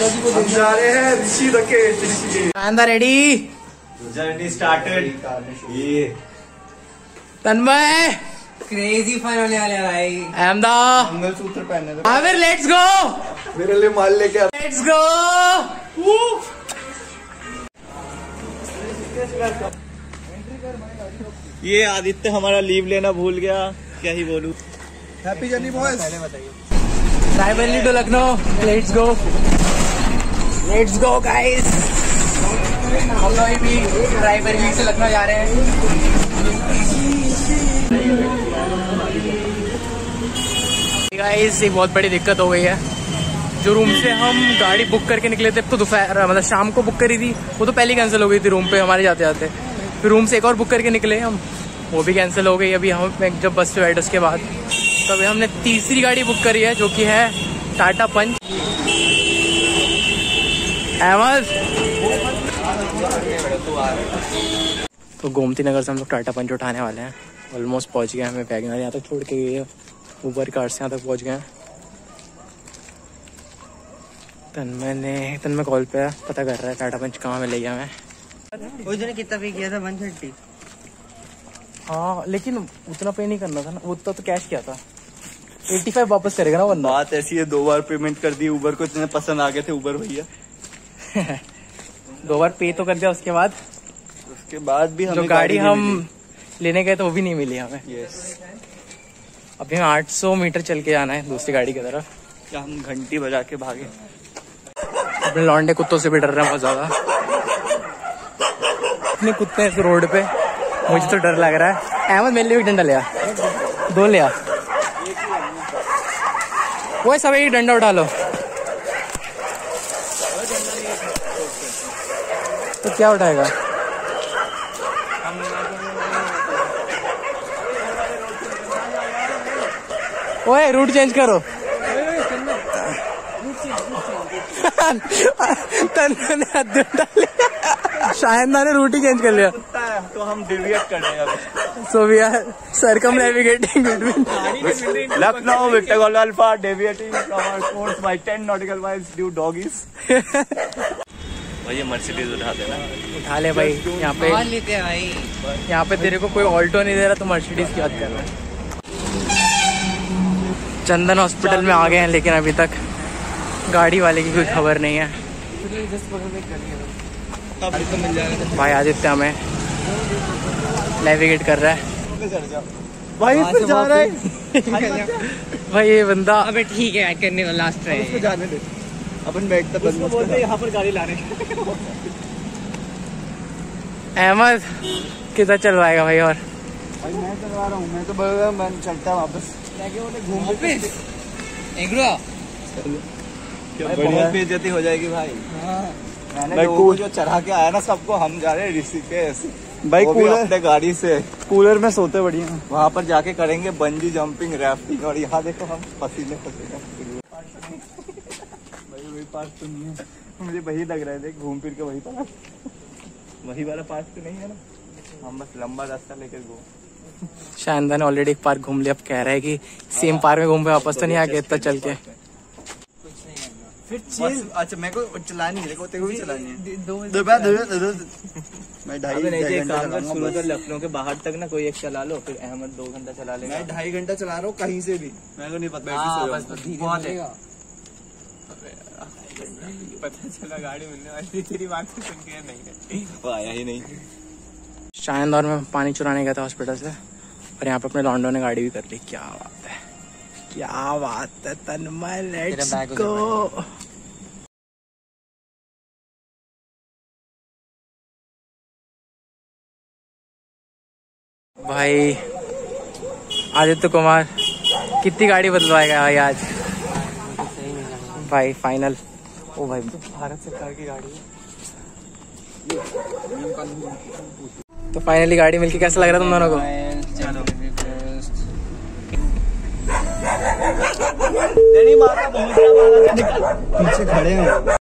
जा रहे हैं ऋषिकेश। Ready journey started. ये तन्मय क्रेजी फन होने वाले भाई। अहमदा मंगलसूत्र पहनने दो। आमिर लेट्स गो, मेरे लिए माल लेके आ। Let's go. ये आदित्य हमारा लीव लेना भूल गया, क्या ही बोलूं। Happy journey boys. पहले बताइए Raebareli to Lucknow. Let's go, let's go guys. हम लोग भी रायबरेली से लखनऊ जा रहे हैं गाइस। एक बहुत बड़ी दिक्कत हो गई है। जो रूम से हम गाड़ी बुक करके निकले थे तो दोपहर मतलब शाम को बुक करी थी, वो तो पहले ही कैंसिल हो गई थी रूम पे हमारे जाते जाते। फिर रूम से एक और बुक करके निकले हम, वो भी कैंसिल हो गई। अभी हम जब बस पे बैठे उसके बाद तो अभी हमने तीसरी गाड़ी बुक करी है जो कि है टाटा पंच। अहमद तो गोमती नगर से हम लोग टाटा पंच उठाने वाले हैं। ऑलमोस्ट पहुँच गए, हमें वैगनर यहाँ तक छोड़ के गई है, ऊबर कार से यहाँ तक पहुँच गए हैं। तन्मय कॉल पे पता कर रहा है टाटा पंच कहाँ मिलेगा। मैं कितना पे किया था 130। हाँ लेकिन उतना पे नहीं करना था ना, उतना तो कैश किया था। 85 वापस करेगा ना बंदा। बात ऐसी है, 2 बार पेमेंट कर दी। उबर को इतने पसंद आ गए थे उबर भैया। 2 बार पे तो कर दिया, उसके बाद भी हमें गाड़ी हम लेने गए तो वो भी नहीं मिली हमें। अभी हमें 800 मीटर चल के जाना है दूसरी गाड़ी की तरफ। क्या हम घंटी बजा के भागे। अपने लौंडे कुत्तों से भी डर रहे हैं बहुत ज्यादा। इतने कुत्ते हैं इस रोड पे, मुझे तो डर लग रहा है। अहमद मेरे लिए भी डंडा ले आ, 2 ले आ। वो सब एक डंडा उठा लो तो क्या उठाएगा। ओए रूट चेंज करो। शायद ने रूट ही चेंज कर लिया तो हम डिविएट कर रहे। So we are circumnavigating between Lucknow Victor golf alpha, deviating course by 10 nautical miles due doggies. भाई ये मर्सिडीज उठा देना। उठा ले भाई, यहाँ पे लेते भाई। यहाँ पे तेरे को कोई ऑल्टो नहीं दे रहा तो मर्सिडीज की बात कर रहा है। चंदन हॉस्पिटल में आ गए हैं लेकिन अभी तक गाड़ी वाले की कोई खबर नहीं है। भाई आदित्य हमें नेविगेट कर रहा है। भाई इस जा रहा है। भाई ये बंदा अबे ठीक है करने वाला लास्ट है। इसको जाने दे, अपन बैठता बंद बोलते यहाँ पर गाड़ी लाने। अहमद किधर चलवाएगा भाई? और भाई मैं चलवा रहा हूँ, मैं तो बन चलता वापस घूम पे। बढ़िया बेइज्जती हो जाएगी भाई। मैंने जो चढ़ा के आया ना सबको, हम जा रहे हैं ऋषिकेश भाई। कूलर गाड़ी से कूलर में सोते बढ़िया। वहाँ पर जाके करेंगे बंजी जंपिंग, राफ्टिंग। और यहाँ देखो हम पसीने पसीने। भाई वही पार्ट तो नहीं है, मुझे वही लग रहा है। देख घूम फिर के वही पार्ट, वही वाला पार्ट तो नहीं है ना। हम बस लंबा रास्ता लेकर घूम। शानदार ने ऑलरेडी एक पार्क घूम लिया, अब कह रहा है की सेम पार्क में घूम के वापस तो नहीं आ गया इतना चल के। अच्छा मेरे को चलानी है, तेरे को भी चलानी है। मैं 2.5 घंटा लखनऊ के बाहर तक ना कोई एक चला लो, फिर अहमद 2 घंटा चला लेगा। मैं 2.5 घंटा चला रहा हूँ कहीं से भी, मेरे को नहीं पता चला गाड़ी मिलने वाली। तेरी बात से सुन के नहीं वो आया ही नहीं। शायद और मैं पानी चुराने गया था हॉस्पिटल से और यहाँ पे अपने लॉन्डो ने गाड़ी भी कर ली। क्या बात है, क्या बात है तन्मय। Let's go. भाई आदित्य कुमार कितनी गाड़ी बदलवाएगा भाई आज। भाई फाइनल। ओ भाई भारत सरकार की गाड़ी। तो फाइनली गाड़ी मिलके कैसा लग रहा तुम दोनों को? तेरी माता पीछे खड़े हैं।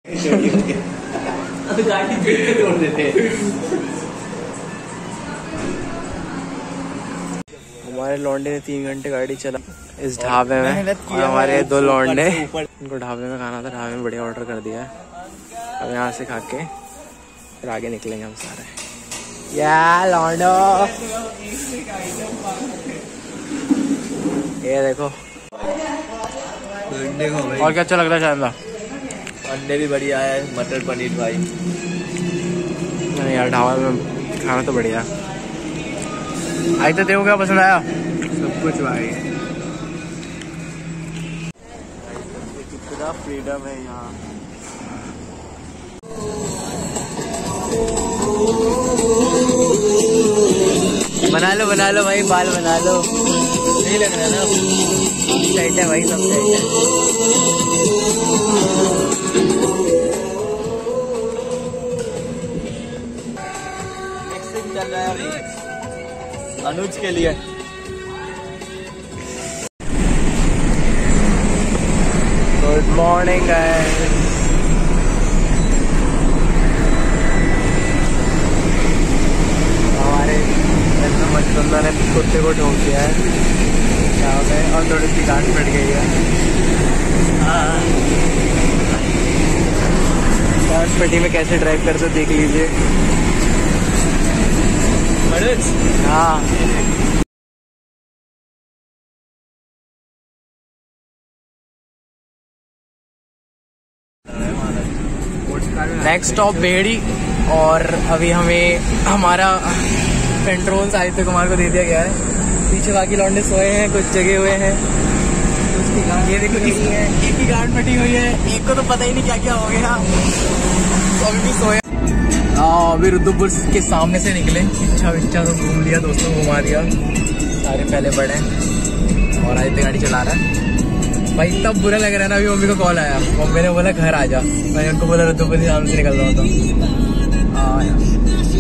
गाड़ी के तोड़ देते। हमारे लौंडे ने 3 घंटे गाड़ी चला इस ढाबे में। हमारे 2 लौंडे उनको ढाबे में खाना था, ढाबे में बढ़िया ऑर्डर कर दिया है। अब यहाँ से खा के फिर आगे निकलेंगे हम सारे। या लॉन्डो ये देखो, और क्या अच्छा लग रहा है शायद? अंडे भी बढ़िया है, मटर पनीर भाई। नहीं यार ढाबा में खाना तो बढ़िया। आई तो देखो क्या पसंद आया? सब कुछ भाई, कितना फ्रीडम है यहाँ। बना लो भाई बाल बना लो, नहीं लग रहा ना। टाइट है भाई, सब टाइट है। अनुज के लिए गुड मॉर्निंग गाइस। हमारे मचबंदा ने कुत्ते को ठोक दिया है यहाँ पे और थोड़ी सी गांठ फट गई है। गांठ फटी में कैसे ड्राइव करते देख लीजिए। हाँ नेक्स्ट स्टॉप बेहड़ी, और अभी हमें हमारा पेट्रोल साहित्य कुमार को दे दिया गया है। पीछे बाकी लौंडे सोए हैं, कुछ जगे हुए हैं। ये देखो एक की गांठ फटी हुई है, एक को तो पता ही नहीं क्या क्या हो गया, तो अभी भी सोया। अभी रुद्रपुर के सामने से निकले, इच्छा विच्छा तो घूम लिया, दोस्तों को घुमा दिया, सारे पहले पड़े हैं। और आज गाड़ी चला रहा है भाई, इतना बुरा लग रहा है ना। अभी मम्मी को कॉल आया, मम्मी ने बोला घर आ जा, मैंने उनको बोला रुद्रपुर के सामने से निकल रहा था।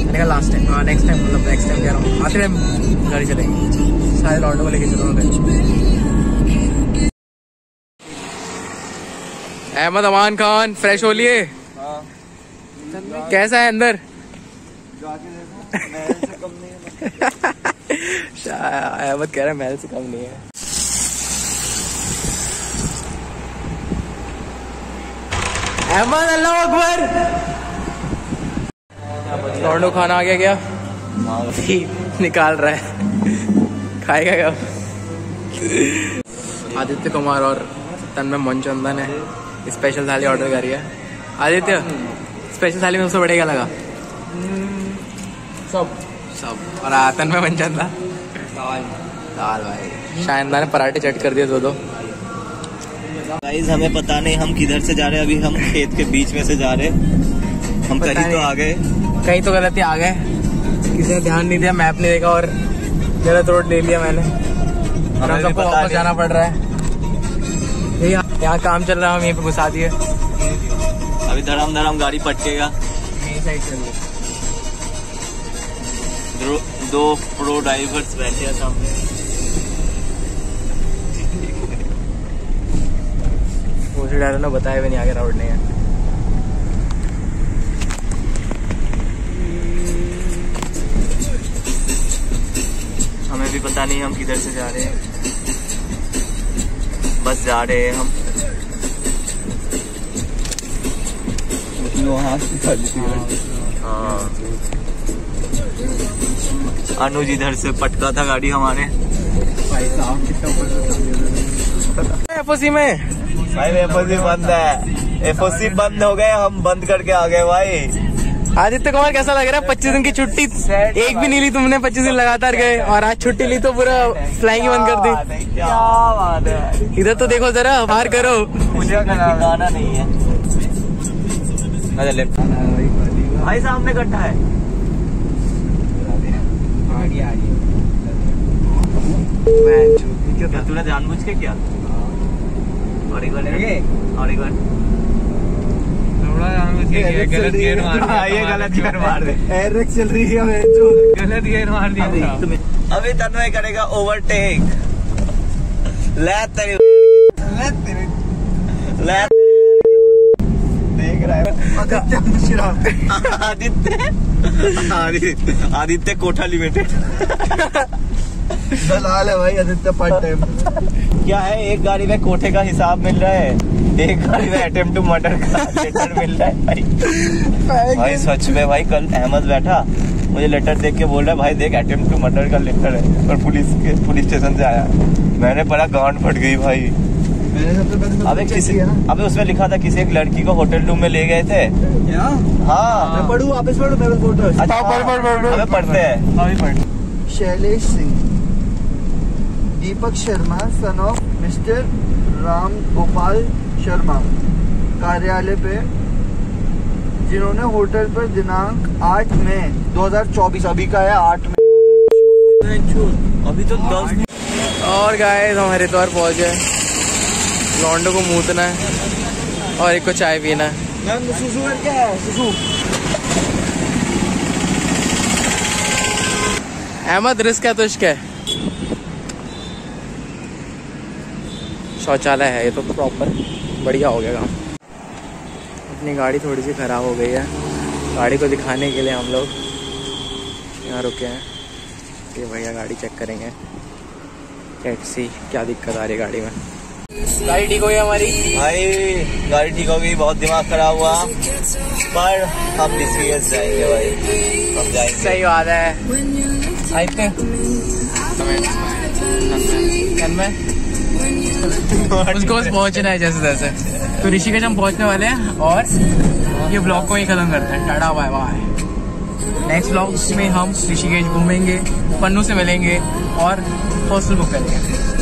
मैंने कहा लास्ट टाइम, हाँ नेक्स्ट टाइम, मतलब नेक्स्ट टाइम कह रहा हूँ, आते टाइम गाड़ी चलेगी, सारे लॉन्डो को लेके चलूँगा। अहमद अमान खान फ्रेश हो लिए, कैसा है अंदर? जाके देखो, महल से कम नहीं है। अहमद कह रहा है महल से कम नहीं है। अहमद अल्लाह अकबर। लॉन्डो खाना आ गया क्या? निकाल रहा है, खाएगा कब? आदित्य कुमार और तन्मय मनचंदा ने स्पेशल थाली ऑर्डर करी है। आदित्य स्पेशल थाली में सबसे बढ़िया लगा सब सब। और आतन में बन जाता दाल दाल भाई। शायद ने पराठे चट कर दिए दो। गाइस हमें पता नहीं हम किधर से जा रहे हैं, अभी हम खेत के बीच में से जा रहे हैं। हम कहीं तो आ गए, कहीं तो गलती आ गए, किसी ने ध्यान नहीं दिया, मैप नहीं देखा और गलत रोड ले लिया मैंने। हम सबको वापस जाना पड़ रहा है, यहाँ काम चल रहा है, हम यहीं पे घुसा दिए। अभी धड़ाम धड़ाम गाड़ी पटकेगा। दो प्रो ड्राइवर्स बैठे हैं सामने। मुझे डर ना बताया भी नहीं आगे रोड नहीं है। हमें भी पता नहीं हम किधर से जा रहे हैं, बस जा रहे हैं हम। अनुज इधर से पटका था गाड़ी हमारे भाई साहब। कितना एफओसी में भाई, एफओसी बंद है, एफओसी बंद हो गए, हम बंद करके आ गए भाई। आदित्य कुमार कैसा लग रहा है? 25 दिन की छुट्टी एक भी नहीं ली तुमने, 25 दिन लगातार गए और आज छुट्टी ली तो पूरा फ्लाइंग बंद कर दी। क्या बात है, इधर तो देखो जरा, बाहर करो, मुझे गाना नहीं है। भाई सामने गड्ढा है, तूने जानबूझ के किया? और एक बार, और एक बार थोड़ा गलत गियर मार दिया। ये गलत गियर मार दे, एयर ब्रेक चल रही है, मैं जो गलत गियर मार दिया। अभी तन्मय करेगा ओवरटेक। आदित्य कोठा लिमिटेड। दलाल है भाई आदित्य पार्ट टाइम। क्या है, एक गाड़ी में कोठे का हिसाब मिल रहा है, एक गाड़ी में अटेम्प्ट टू मर्डर का लेटर मिल रहा है भाई। भाई सच में भाई, कल अहमद बैठा मुझे लेटर देख के बोल रहा है भाई देख अटेम्प्ट टू मर्डर का लेटर है, और पुलिस स्टेशन से आया, मैंने पढ़ा गांड फट गई भाई। अबे उसमें लिखा था किसी एक लड़की को होटल रूम में ले गए थे। हाँ पढ़ू वापस पढ़ते हैं। Shailesh Singh, Deepak Sharma son of mister Ram Gopal Sharma कार्यालय पे, जिन्होंने होटल पर दिनांक 8 मई 2024, अभी का है 8 मई, अभी तो 10। और गाइस हम हरिद्वार पहुंचे, लॉन्डो को मूतना है और एक को चाय पीना है। क्या है अहमद रिस्क है तो इश्क है। शौचालय है ये तो प्रॉपर, बढ़िया हो गया काम। अपनी गाड़ी थोड़ी सी खराब हो गई है, गाड़ी को दिखाने के लिए हम लोग यहाँ रुके हैं। ये भैया गाड़ी चेक करेंगे, टैक्सी क्या दिक्कत आ रही है गाड़ी में। गाड़ी ठीक हो गई हमारी भाई, गाड़ी ठीक हो गई। बहुत दिमाग खराब हुआ पर हम डिसीजन जाएंगे भाई, हम जाएंगे। सही बात है, उसको बस पहुँचना है जैसे तैसे। तो ऋषिकेश हम पहुँचने वाले हैं और ये ब्लॉग को ही खत्म करते हैं। Tata bye bye. Next blog में हम ऋषिकेश घूमेंगे, पन्नू से मिलेंगे और हॉस्टल बुक करेंगे।